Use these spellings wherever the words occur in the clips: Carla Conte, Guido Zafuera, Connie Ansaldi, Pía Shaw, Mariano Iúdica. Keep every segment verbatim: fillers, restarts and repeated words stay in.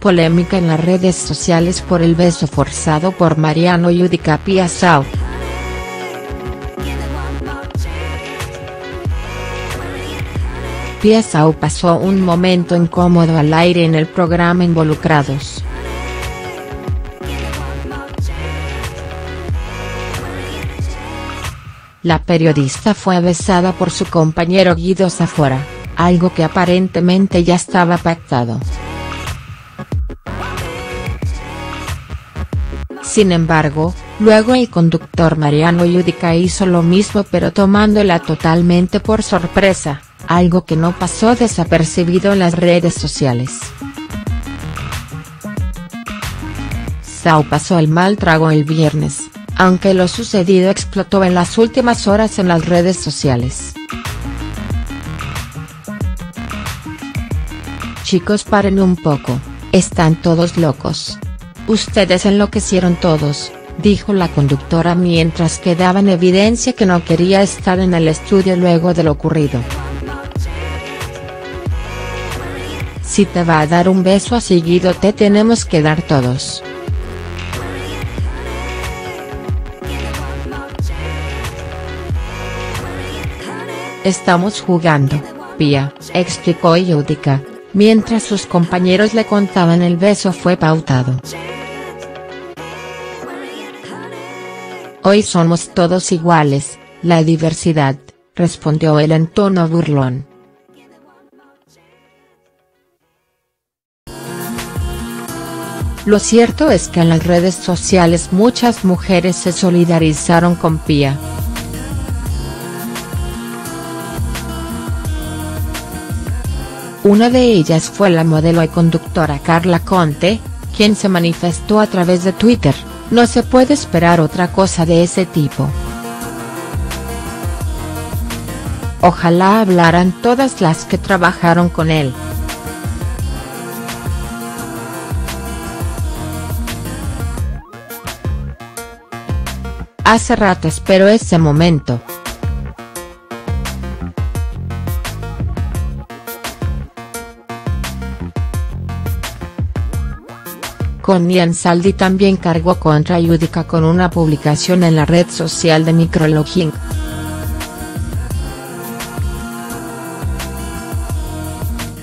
Polémica en las redes sociales por el beso forzado por Mariano Iúdica a Pía Shaw. Pía Shaw pasó un momento incómodo al aire en el programa Involucrados. La periodista fue besada por su compañero Guido Zafuera, algo que aparentemente ya estaba pactado. Sin embargo, luego el conductor Mariano Iúdica hizo lo mismo pero tomándola totalmente por sorpresa, algo que no pasó desapercibido en las redes sociales. Shaw pasó el mal trago el viernes, aunque lo sucedido explotó en las últimas horas en las redes sociales. Chicos, paren un poco, están todos locos. Ustedes enloquecieron todos, dijo la conductora mientras quedaba en evidencia que no quería estar en el estudio luego de lo ocurrido. Si te va a dar un beso a seguido te tenemos que dar todos. Estamos jugando, Pía, explicó Iúdica, mientras sus compañeros le contaban el beso fue pautado. Hoy somos todos iguales, la diversidad, respondió él en tono burlón. Lo cierto es que en las redes sociales muchas mujeres se solidarizaron con Pía. Una de ellas fue la modelo y conductora Carla Conte, quien se manifestó a través de Twitter: no se puede esperar otra cosa de ese tipo. Ojalá hablaran todas las que trabajaron con él. Hace rato espero ese momento. Connie Ansaldi también cargó contra Iúdica con una publicación en la red social de micrologging.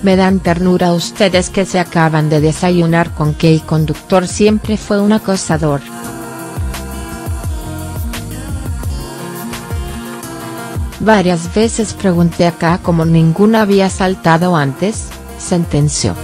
Me dan ternura ustedes que se acaban de desayunar con que el conductor siempre fue un acosador. Varias veces pregunté acá como ninguna había saltado antes, sentenció.